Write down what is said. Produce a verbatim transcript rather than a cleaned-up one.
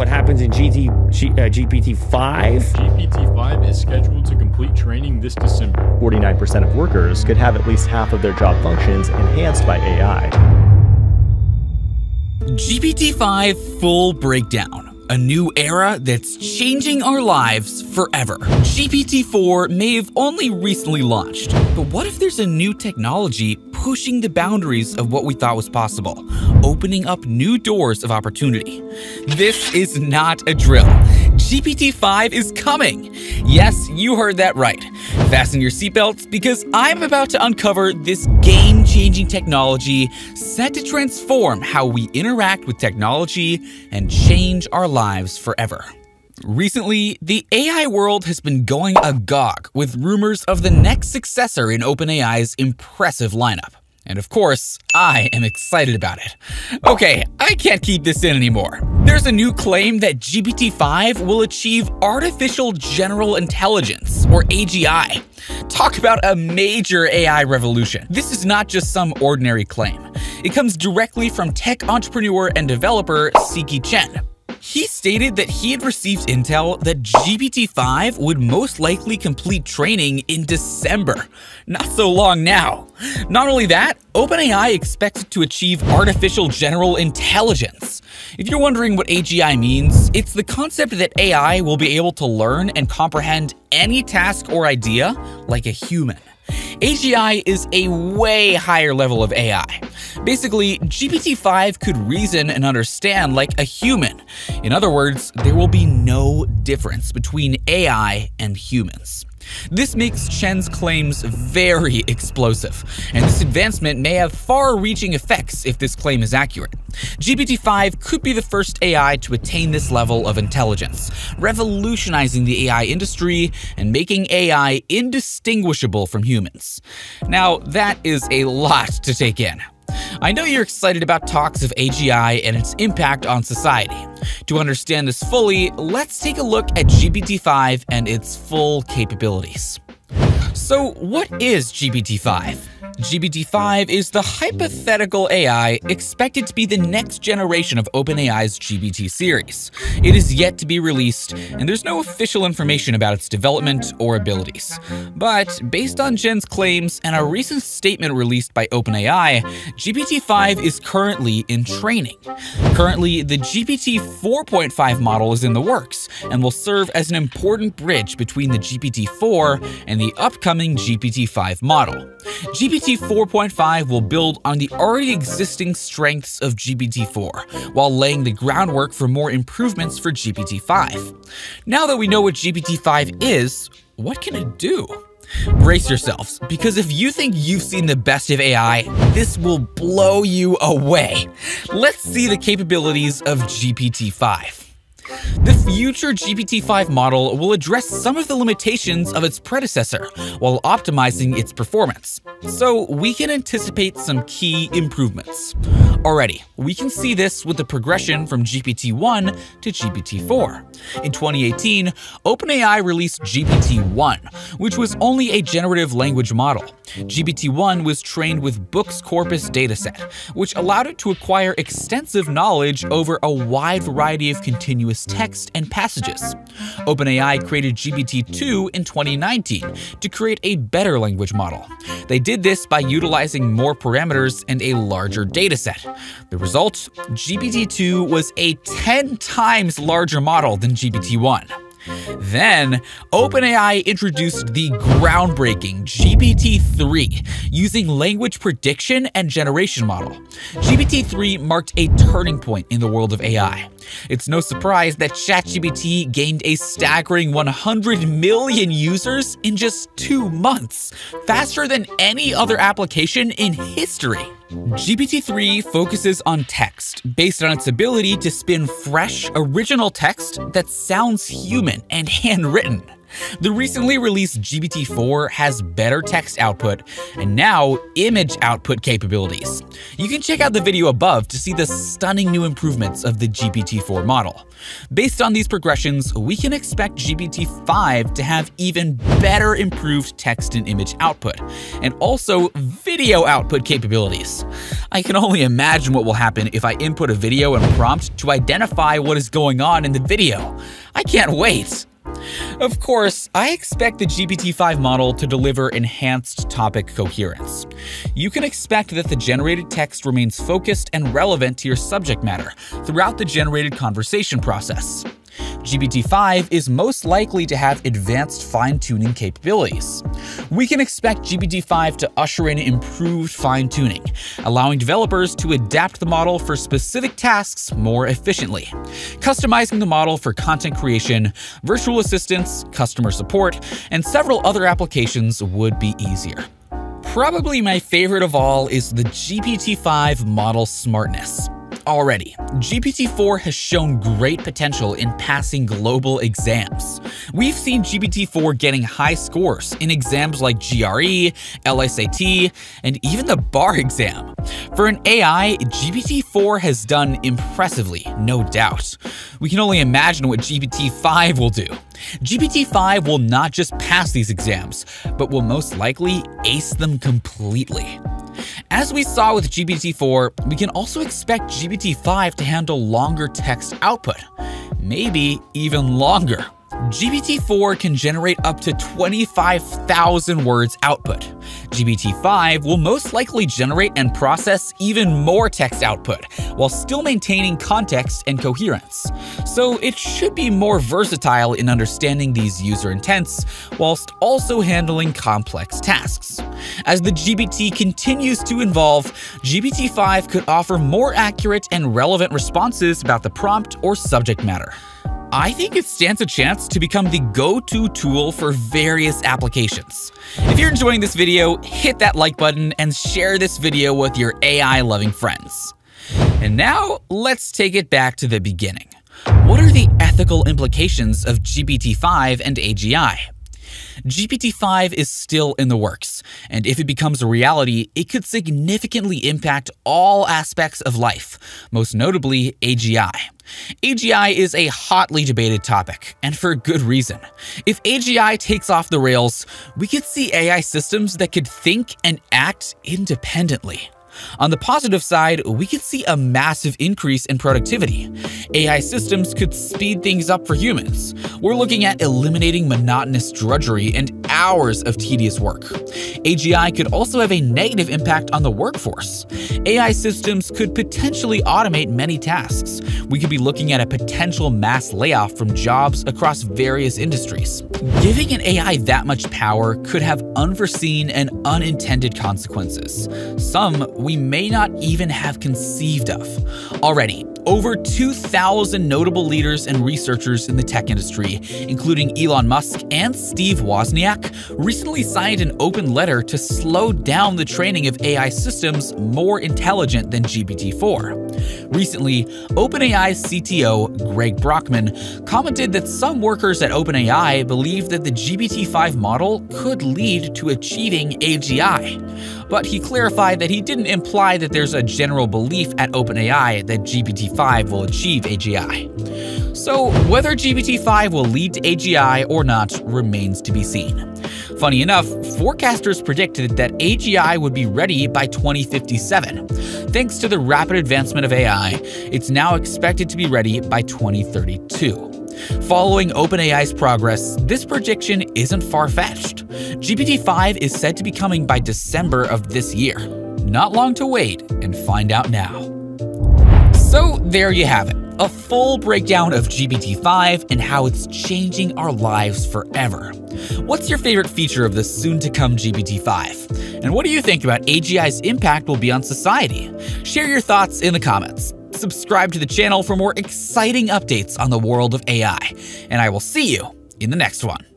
what happens in G T, G, uh, G P T five. G P T five is scheduled to complete training this December. forty-nine percent of workers could have at least half of their job functions enhanced by A I. G P T five full breakdown. A new era that's changing our lives forever. G P T four may have only recently launched, but what if there's a new technology pushing the boundaries of what we thought was possible, opening up new doors of opportunity? This is not a drill. G P T five is coming. Yes, you heard that right. Fasten your seatbelts because I'm about to uncover this game-changing technology set to transform how we interact with technology and change our lives forever. Recently, the A I world has been going agog with rumors of the next successor in OpenAI's impressive lineup. And of course, I am excited about it. Okay, I can't keep this in anymore. There's a new claim that G P T five will achieve artificial general intelligence, or A G I. Talk about a major A I revolution. This is not just some ordinary claim. It comes directly from tech entrepreneur and developer Siki Chen. He stated that he had received intel that G P T five would most likely complete training in December. Not so long now. Not only that, OpenAI expects it to achieve artificial general intelligence. If you're wondering what A G I means, it's the concept that A I will be able to learn and comprehend any task or idea like a human. A G I is a way higher level of A I. Basically, G P T five could reason and understand like a human. In other words, there will be no difference between A I and humans. This makes Chen's claims very explosive, and this advancement may have far-reaching effects if this claim is accurate. G P T five could be the first A I to attain this level of intelligence, revolutionizing the A I industry and making A I indistinguishable from humans. Now, that is a lot to take in. I know you're excited about talks of A G I and its impact on society. To understand this fully, let's take a look at G P T five and its full capabilities. So what is G P T five? G P T five is the hypothetical A I expected to be the next generation of OpenAI's G P T series. It is yet to be released, and there's no official information about its development or abilities. But based on Chen's claims and a recent statement released by OpenAI, G P T five is currently in training. Currently, the G P T four point five model is in the works and will serve as an important bridge between the G P T four and the upcoming G P T five model. G P T four point five will build on the already existing strengths of G P T four, while laying the groundwork for more improvements for G P T five. Now that we know what G P T five is, what can it do? Brace yourselves, because if you think you've seen the best of A I, this will blow you away. Let's see the capabilities of G P T five. The future G P T five model will address some of the limitations of its predecessor while optimizing its performance, so we can anticipate some key improvements. Already, we can see this with the progression from G P T one to G P T four. In twenty eighteen, OpenAI released G P T one, which was only a generative language model. G P T one was trained with Books Corpus dataset, which allowed it to acquire extensive knowledge over a wide variety of continuous text and passages. OpenAI created G P T two in twenty nineteen to create a better language model. They did this by utilizing more parameters and a larger dataset. The result? G P T two was a ten times larger model than G P T one. Then, OpenAI introduced the groundbreaking G P T three using language prediction and generation model. G P T three marked a turning point in the world of A I. It's no surprise that ChatGPT gained a staggering one hundred million users in just two months, faster than any other application in history. G P T three focuses on text, based on its ability to spin fresh, original text that sounds human and handwritten. The recently released G P T four has better text output and now image output capabilities. You can check out the video above to see the stunning new improvements of the G P T four model. Based on these progressions, we can expect G P T five to have even better improved text and image output, and also video output capabilities. I can only imagine what will happen if I input a video and prompt to identify what is going on in the video. I can't wait! Of course, I expect the G P T five model to deliver enhanced topic coherence. You can expect that the generated text remains focused and relevant to your subject matter throughout the generated conversation process. G P T five is most likely to have advanced fine-tuning capabilities. We can expect G P T five to usher in improved fine-tuning, allowing developers to adapt the model for specific tasks more efficiently, customizing the model for content creation, virtual assistants, customer support, and several other applications would be easier. Probably my favorite of all is the G P T five model smartness. Already, G P T four has shown great potential in passing global exams. We've seen G P T four getting high scores in exams like G R E, L S A T, and even the bar exam. For an A I, G P T four has done impressively, no doubt. We can only imagine what G P T five will do. G P T five will not just pass these exams, but will most likely ace them completely. As we saw with G P T four, we can also expect G P T five to handle longer text output, maybe even longer. G P T four can generate up to twenty-five thousand words output. G P T five will most likely generate and process even more text output while still maintaining context and coherence. So it should be more versatile in understanding these user intents whilst also handling complex tasks. As the G P T continues to evolve, G P T five could offer more accurate and relevant responses about the prompt or subject matter. I think it stands a chance to become the go-to tool for various applications. If you're enjoying this video, hit that like button and share this video with your A I-loving friends. And now, let's take it back to the beginning. What are the ethical implications of G P T five and A G I? G P T five is still in the works, and if it becomes a reality, it could significantly impact all aspects of life, most notably A G I. A G I is a hotly debated topic, and for good reason. If A G I takes off the rails, we could see A I systems that could think and act independently. On the positive side, we could see a massive increase in productivity. A I systems could speed things up for humans. We're looking at eliminating monotonous drudgery and hours of tedious work. A G I could also have a negative impact on the workforce. A I systems could potentially automate many tasks. We could be looking at a potential mass layoff from jobs across various industries. Giving an A I that much power could have unforeseen and unintended consequences, some we may not even have conceived of. Already, over two thousand notable leaders and researchers in the tech industry, including Elon Musk and Steve Wozniak, recently signed an open letter to slow down the training of A I systems more intelligent than G P T four. Recently, OpenAI's C T O, Greg Brockman, commented that some workers at OpenAI believe that the G P T five model could lead to achieving A G I, but he clarified that he didn't imply that there's a general belief at OpenAI that G P T five will achieve A G I. So whether G P T five will lead to A G I or not remains to be seen. Funny enough, forecasters predicted that A G I would be ready by twenty fifty-seven. Thanks to the rapid advancement of A I, it's now expected to be ready by twenty thirty-two. Following OpenAI's progress, this prediction isn't far-fetched. G P T five is said to be coming by December of this year. Not long to wait and find out now. So there you have it, a full breakdown of G P T five and how it's changing our lives forever. What's your favorite feature of the soon-to-come G P T five? And what do you think about A G I's impact will be on society? Share your thoughts in the comments. Subscribe to the channel for more exciting updates on the world of A I, and I will see you in the next one.